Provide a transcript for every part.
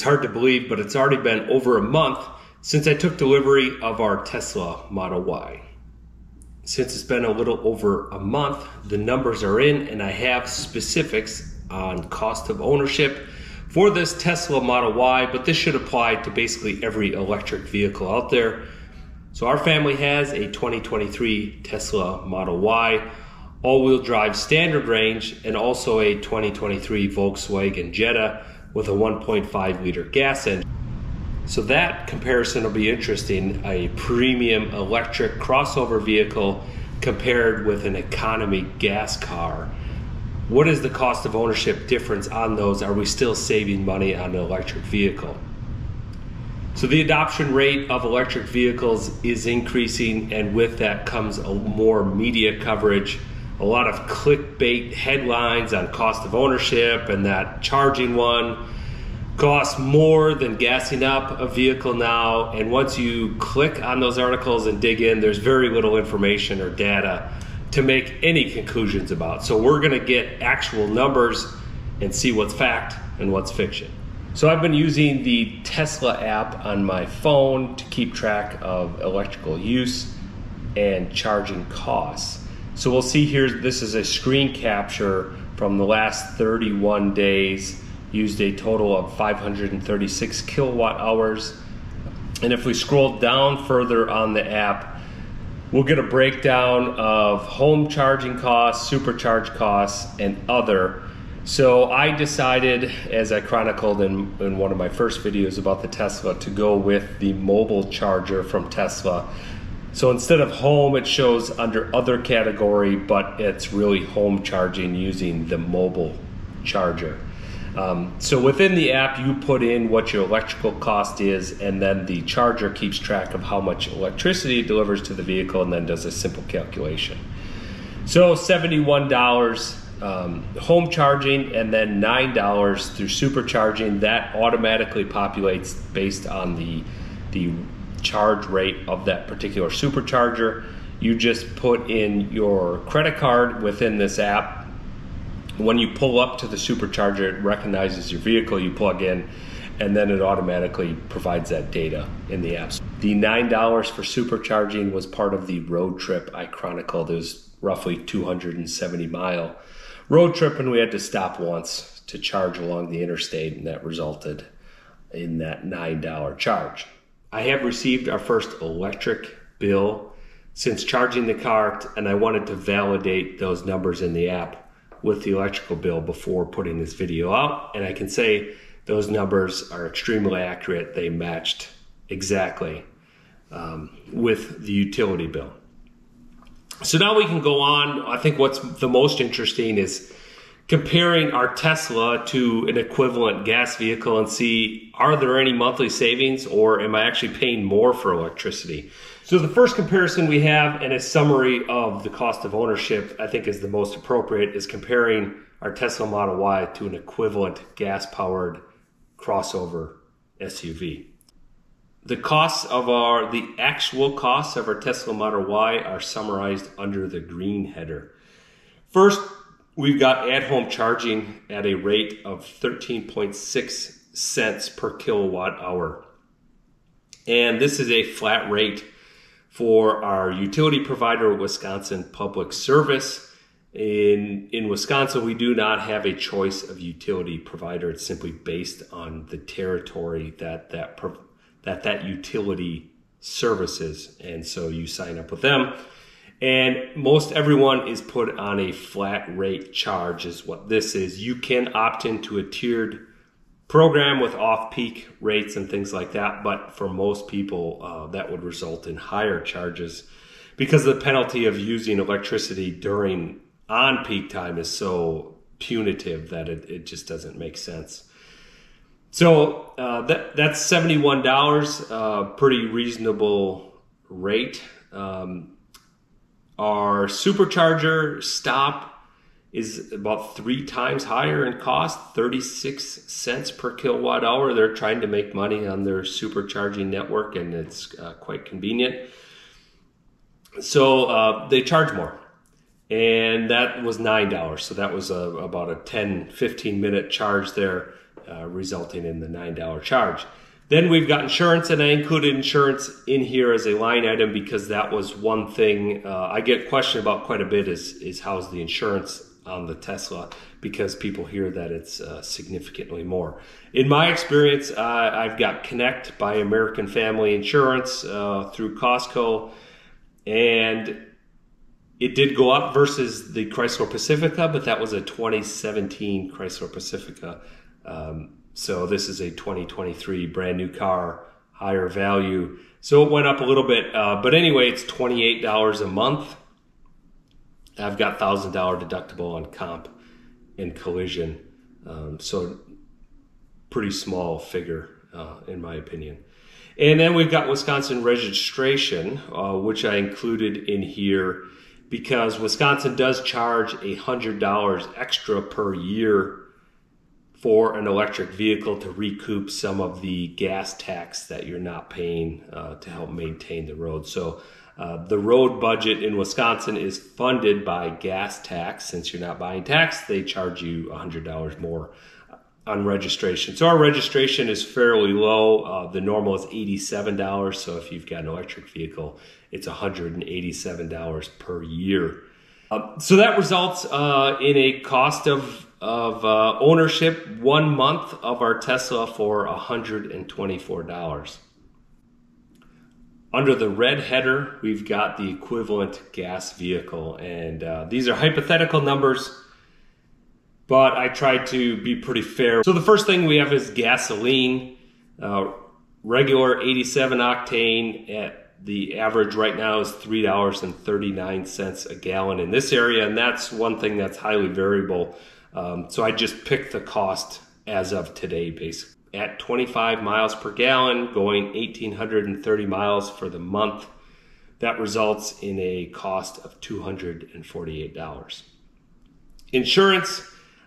It's hard to believe, but it's already been over a month since I took delivery of our Tesla Model Y. Since it's been a little over a month, the numbers are in and I have specifics on cost of ownership for this Tesla Model Y, but this should apply to basically every electric vehicle out there. So our family has a 2023 Tesla Model Y, all-wheel drive standard range, and also a 2023 Volkswagen Jetta with a 1.5 liter gas engine. So that comparison will be interesting, a premium electric crossover vehicle compared with an economy gas car. What is the cost of ownership difference on those? Are we still saving money on an electric vehicle? So the adoption rate of electric vehicles is increasing, and with that comes more media coverage, a lot of clickbait headlines on cost of ownership and that charging one costs more than gassing up a vehicle now. And once you click on those articles and dig in, there's very little information or data to make any conclusions about. So we're gonna get actual numbers and see what's fact and what's fiction. So I've been using the Tesla app on my phone to keep track of electrical use and charging costs. So we'll see here, this is a screen capture from the last 31 days. Used a total of 536 kilowatt hours. And if we scroll down further on the app, we'll get a breakdown of home charging costs, supercharge costs, and other. So I decided, as I chronicled in one of my first videos about the Tesla, to go with the mobile charger from Tesla. So instead of home, it shows under other category, but it's really home charging using the mobile charger. So within the app, you put in what your electrical cost is, and then the charger keeps track of how much electricity it delivers to the vehicle and then does a simple calculation. So $71 home charging, and then $9 through supercharging. That automatically populates based on the charge rate of that particular supercharger. You just put in your credit card within this app. When you pull up to the supercharger, it recognizes your vehicle, you plug in, and then it automatically provides that data in the app. The $9 for supercharging was part of the road trip I chronicled. It was roughly 270-mile road trip, and we had to stop once to charge along the interstate, and that resulted in that $9 charge. I have received our first electric bill since charging the car, and I wanted to validate those numbers in the app with the electrical bill before putting this video out. And I can say those numbers are extremely accurate. They matched exactly with the utility bill. So now we can go on. I think what's the most interesting is comparing our Tesla to an equivalent gas vehicle and see, are there any monthly savings, or am I actually paying more for electricity? So the first comparison we have, and a summary of the cost of ownership, I think is the most appropriate, is comparing our Tesla Model Y to an equivalent gas-powered crossover SUV. The costs of the actual costs of our Tesla Model Y are summarized under the green header. First, we've got at-home charging at a rate of 13.6 cents per kilowatt hour. And this is a flat rate for our utility provider, Wisconsin Public Service. In Wisconsin, we do not have a choice of utility provider. It's simply based on the territory that utility services. And so you sign up with them. And most everyone is put on a flat rate charge is what this is. You can opt into a tiered program with off-peak rates and things like that, but for most people that would result in higher charges because the penalty of using electricity during on-peak time is so punitive that it just doesn't make sense. So that's $71, pretty reasonable rate. Our supercharger stop is about 3 times higher in cost, 36 cents per kilowatt hour. They're trying to make money on their supercharging network, and it's quite convenient. So they charge more, and that was $9. So that was about a 10-15 minute charge there. resulting in the $9 charge. Then we've got insurance, and I included insurance in here as a line item because that was one thing I get questioned about quite a bit is how's the insurance on the Tesla, because people hear that it's significantly more. In my experience, I've got Connect by American Family Insurance through Costco, and it did go up versus the Chrysler Pacifica, but that was a 2017 Chrysler Pacifica. So this is a 2023 brand new car, higher value. So it went up a little bit, but anyway, it's $28 a month. I've got $1,000 deductible on comp and collision. So pretty small figure in my opinion. And then we've got Wisconsin registration, which I included in here because Wisconsin does charge $100 extra per year for an electric vehicle to recoup some of the gas tax that you're not paying to help maintain the road. So the road budget in Wisconsin is funded by gas tax. Since you're not buying tax, they charge you $100 more on registration. So our registration is fairly low. The normal is $87. So if you've got an electric vehicle, it's $187 per year. So that results in a cost of ownership 1 month of our Tesla for $124. Under the red header, we've got the equivalent gas vehicle. And these are hypothetical numbers, but I tried to be pretty fair. So the first thing we have is gasoline, regular 87 octane at the average right now is $3.39 a gallon in this area, and that's one thing that's highly variable. So I just picked the cost as of today, basically. At 25 miles per gallon, going 1,830 miles for the month, that results in a cost of $248. Insurance,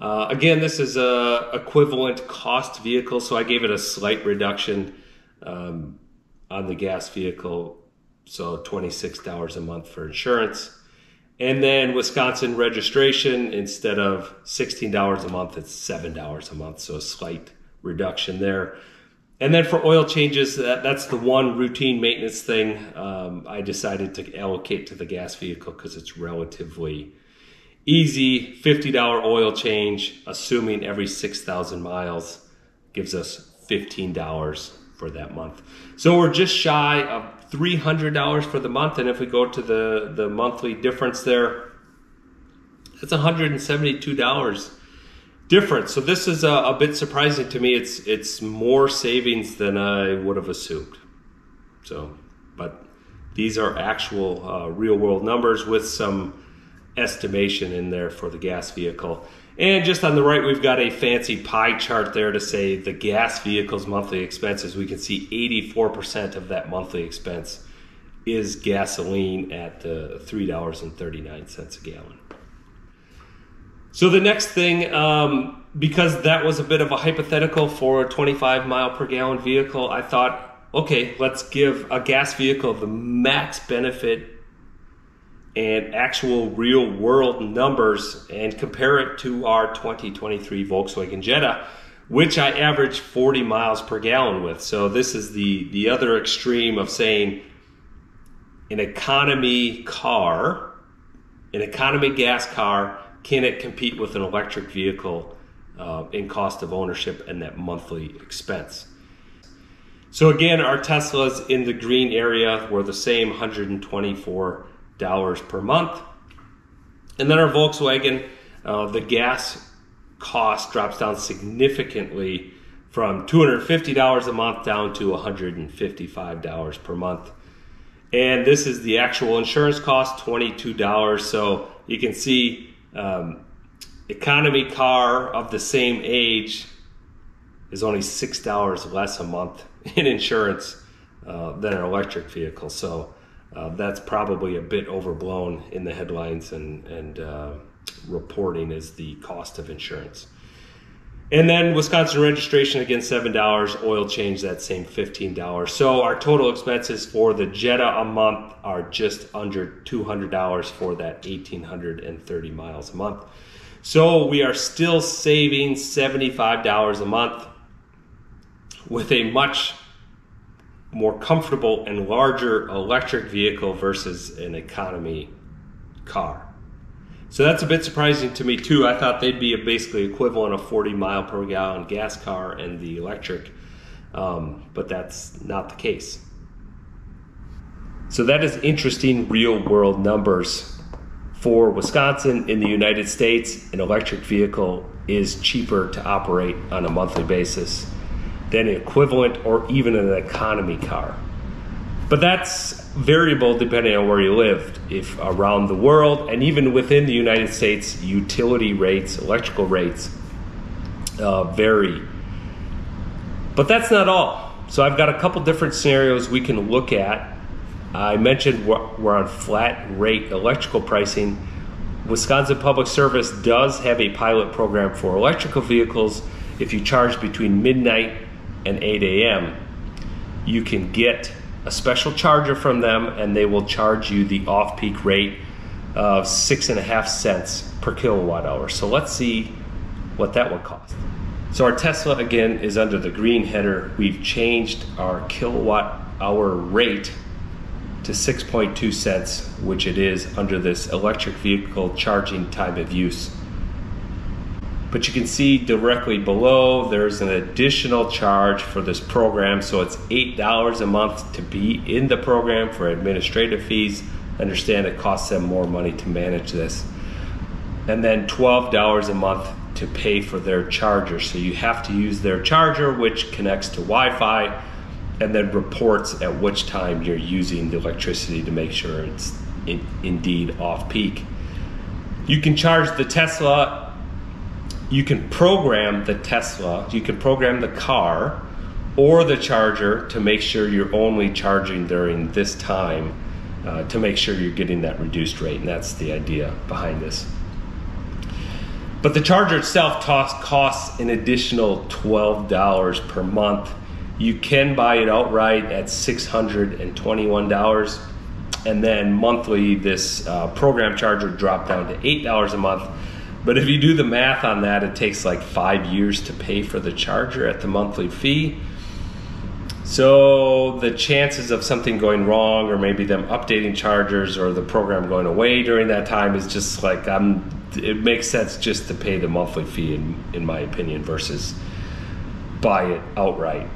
again, this is a equivalent cost vehicle, so I gave it a slight reduction on the gas vehicle, so $26 a month for insurance. And then Wisconsin registration, instead of $16 a month, it's $7 a month, so a slight reduction there. And then for oil changes, that's the one routine maintenance thing I decided to allocate to the gas vehicle because it's relatively easy. $50 oil change, assuming every 6,000 miles, gives us $15 for that month. So we're just shy of $300 for the month, and if we go to the monthly difference there, that's $172 difference. So this is a bit surprising to me. It's more savings than I would have assumed. So, but these are actual real world numbers with some estimation in there for the gas vehicle. And just on the right, we've got a fancy pie chart there to say the gas vehicle's monthly expenses. We can see 84% of that monthly expense is gasoline at the $3.39 a gallon. So the next thing, because that was a bit of a hypothetical for a 25 mile per gallon vehicle, I thought, okay, let's give a gas vehicle the max benefit and actual real world numbers and compare it to our 2023 Volkswagen Jetta, which I averaged 40 miles per gallon with. So this is the other extreme of saying an economy car, an economy gas car, can it compete with an electric vehicle in cost of ownership and that monthly expense? So again, our Teslas in the green area were the same $124 per month. And then our Volkswagen, the gas cost drops down significantly from $250 a month down to $155 per month. And this is the actual insurance cost, $22. So you can see economy car of the same age is only $6 less a month in insurance than an electric vehicle. So that's probably a bit overblown in the headlines and reporting as the cost of insurance. And then Wisconsin registration, again, $7, oil change, that same $15. So our total expenses for the Jetta a month are just under $200 for that 1,830 miles a month. So we are still saving $75 a month with a much more comfortable and larger electric vehicle versus an economy car. So that's a bit surprising to me too. I thought they'd be basically equivalent of 40-mile-per-gallon gas car and the electric, but that's not the case. So that is interesting real-world numbers. For Wisconsin in the United States, an electric vehicle is cheaper to operate on a monthly basis than an equivalent or even an economy car. But that's variable depending on where you lived. If around the world and even within the United States, utility rates, electrical rates vary. But that's not all. So I've got a couple different scenarios we can look at. I mentioned we're on flat rate electrical pricing. Wisconsin Public Service does have a pilot program for electrical vehicles. If you charge between midnight and 8 a.m., you can get a special charger from them, and they will charge you the off-peak rate of 6.5 cents per kilowatt hour. So let's see what that would cost. So our Tesla again is under the green header. We've changed our kilowatt hour rate to 6.2 cents, which it is under this electric vehicle charging time of use. But you can see directly below, there's an additional charge for this program. So it's $8 a month to be in the program for administrative fees. Understand it costs them more money to manage this. And then $12 a month to pay for their charger. So you have to use their charger, which connects to Wi-Fi and then reports at which time you're using the electricity to make sure it's indeed off peak. You can charge the Tesla. You can program the Tesla, you can program the car or the charger to make sure you're only charging during this time to make sure you're getting that reduced rate, and that's the idea behind this. But the charger itself costs an additional $12 per month. You can buy it outright at $621, and then monthly this program charger dropped down to $8 a month. But if you do the math on that, it takes like 5 years to pay for the charger at the monthly fee. So the chances of something going wrong or maybe them updating chargers or the program going away during that time is just like, it makes sense just to pay the monthly fee in my opinion versus buy it outright.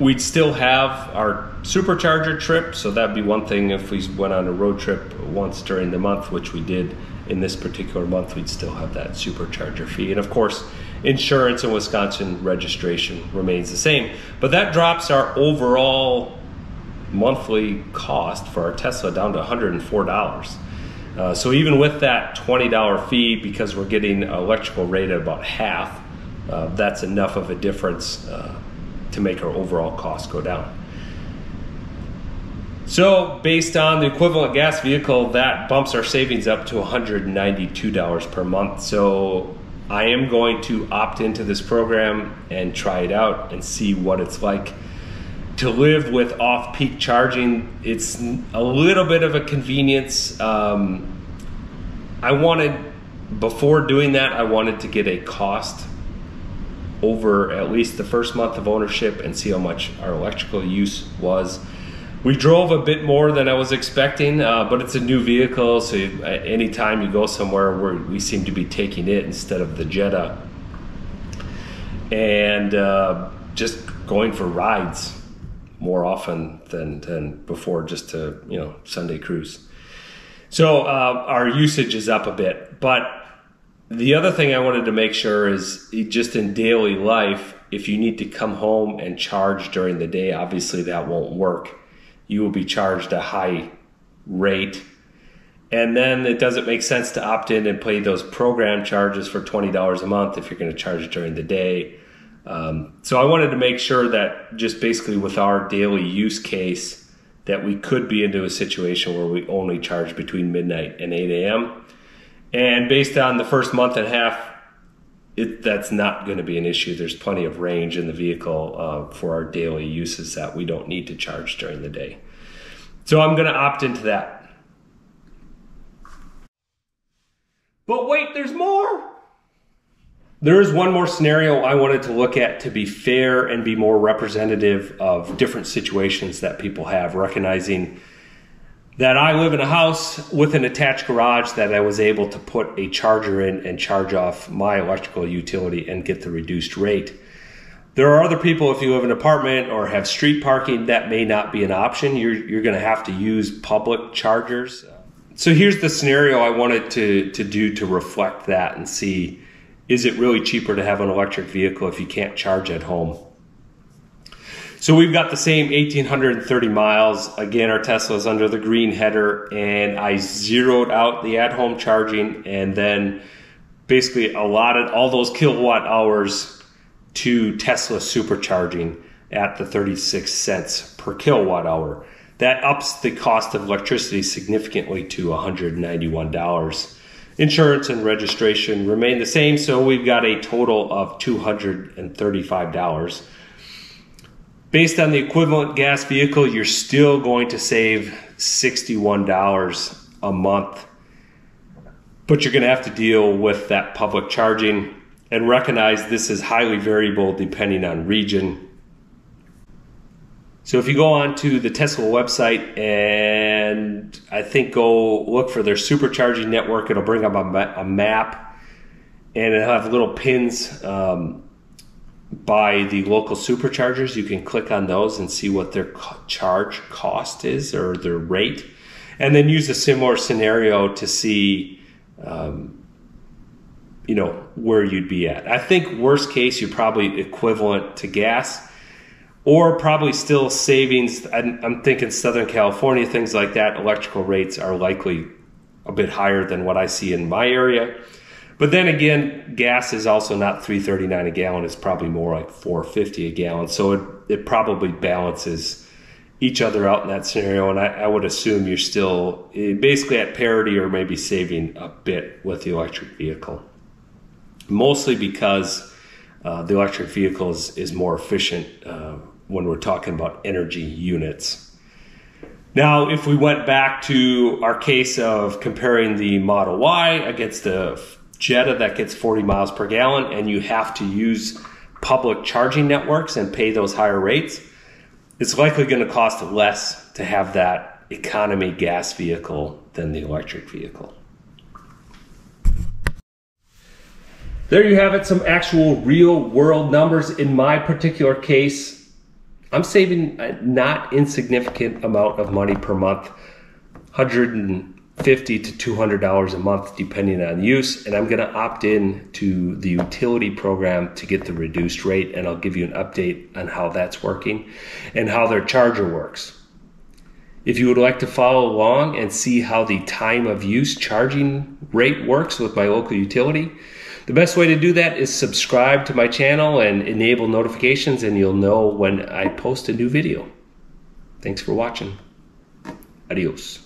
We'd still have our supercharger trip, so that'd be one thing if we went on a road trip once during the month, which we did in this particular month, we'd still have that supercharger fee. And of course, insurance in Wisconsin registration remains the same. But that drops our overall monthly cost for our Tesla down to $104. So even with that $20 fee, because we're getting an electrical rate at about half, that's enough of a difference to make our overall cost go down. So based on the equivalent gas vehicle, that bumps our savings up to $192 per month. So I am going to opt into this program and try it out and see what it's like to live with off-peak charging. It's a little bit of a convenience. I wanted, before doing that, I wanted to get a cost over at least the first month of ownership and see how much our electrical use was. We drove a bit more than I was expecting, but it's a new vehicle, so anytime you go somewhere, we seem to be taking it instead of the Jetta. And just going for rides more often than before, just to, you know, Sunday cruise. So our usage is up a bit, but the other thing I wanted to make sure is just in daily life, if you need to come home and charge during the day, obviously that won't work. You will be charged a high rate. And then it doesn't make sense to opt in and pay those program charges for $20 a month if you're going to charge it during the day. So I wanted to make sure that just basically with our daily use case that we could be into a situation where we only charge between midnight and 8 a.m. And based on the first month and a half, that's not going to be an issue. There's plenty of range in the vehicle for our daily uses that we don't need to charge during the day. So I'm going to opt into that. But wait, there's more. There is one more scenario I wanted to look at to be fair and be more representative of different situations that people have, recognizing that I live in a house with an attached garage that I was able to put a charger in and charge off my electrical utility and get the reduced rate. There are other people, if you live in an apartment or have street parking, that may not be an option. You're gonna have to use public chargers. So here's the scenario I wanted to do to reflect that and see, is it really cheaper to have an electric vehicle if you can't charge at home? So we've got the same 1,830 miles. Again, our Tesla is under the green header, and I zeroed out the at-home charging and then basically allotted all those kilowatt hours to Tesla supercharging at the 36 cents per kilowatt hour. That ups the cost of electricity significantly to $191. Insurance and registration remain the same, so we've got a total of $235. Based on the equivalent gas vehicle, you're still going to save $61 a month, but you're going to have to deal with that public charging and recognize this is highly variable depending on region. So if you go on to the Tesla website and I think go look for their supercharging network, it'll bring up a map and it'll have little pins by the local superchargers. You can click on those and see what their charge cost is or their rate, and then use a similar scenario to see you know, where you'd be at. I think worst case, you're probably equivalent to gas, or probably still savings. I'm thinking Southern California, things like that, electrical rates are likely a bit higher than what I see in my area. But then again, gas is also not $3.39 a gallon, it's probably more like $4.50 a gallon. So it probably balances each other out in that scenario. And I would assume you're still basically at parity or maybe saving a bit with the electric vehicle. Mostly because the electric vehicle is more efficient when we're talking about energy units. Now, if we went back to our case of comparing the Model Y against the Jetta that gets 40 miles per gallon, and you have to use public charging networks and pay those higher rates, it's likely going to cost less to have that economy gas vehicle than the electric vehicle. There you have it, some actual real world numbers. In my particular case, I'm saving a not insignificant amount of money per month, $150 to $200 a month depending on use, and I'm gonna opt in to the utility program to get the reduced rate, and I'll give you an update on how that's working and how their charger works. If you would like to follow along and see how the time of use charging rate works with my local utility, the best way to do that is subscribe to my channel and enable notifications, and you'll know when I post a new video. Thanks for watching. Adios.